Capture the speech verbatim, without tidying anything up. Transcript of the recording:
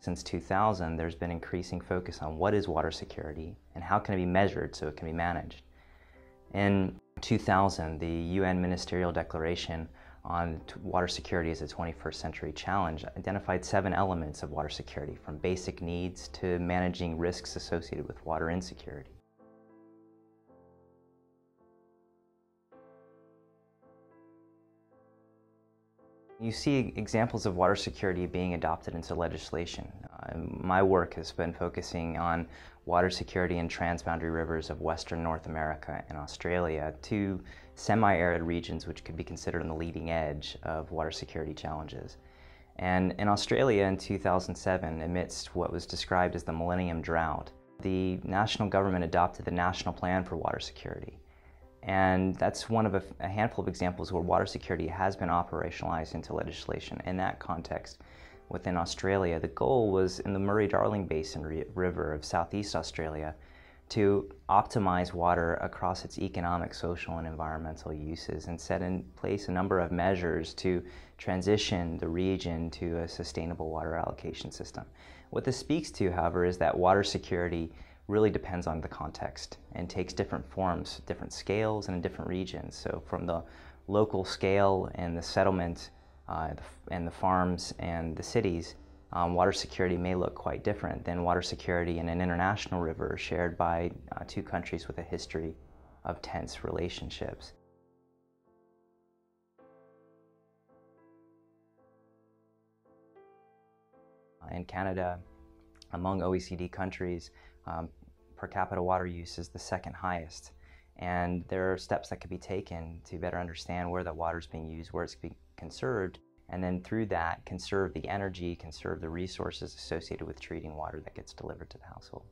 Since two thousand, there's been increasing focus on what is water security and how can it be measured so it can be managed. In two thousand, the U N Ministerial Declaration on Water Security as a twenty-first century Challenge identified seven elements of water security, from basic needs to managing risks associated with water insecurity. You see examples of water security being adopted into legislation. Uh, my work has been focusing on water security in transboundary rivers of Western North America and Australia, two semi-arid regions which could be considered on the leading edge of water security challenges. And in Australia in two thousand seven, amidst what was described as the Millennium Drought, the national government adopted the National Plan for Water Security. And that's one of a, a handful of examples where water security has been operationalized into legislation. In that context, within Australia, the goal was in the Murray-Darling Basin River of Southeast Australia to optimize water across its economic, social, and environmental uses, and set in place a number of measures to transition the region to a sustainable water allocation system. What this speaks to, however, is that water security really depends on the context and takes different forms, different scales, and in different regions. So from the local scale and the settlement uh, and the farms and the cities, um, water security may look quite different than water security in an international river shared by uh, two countries with a history of tense relationships. In Canada, among O E C D countries, um, per capita water use is the second highest, and there are steps that could be taken to better understand where that water is being used, where it's being conserved, and then through that conserve the energy, conserve the resources associated with treating water that gets delivered to the household.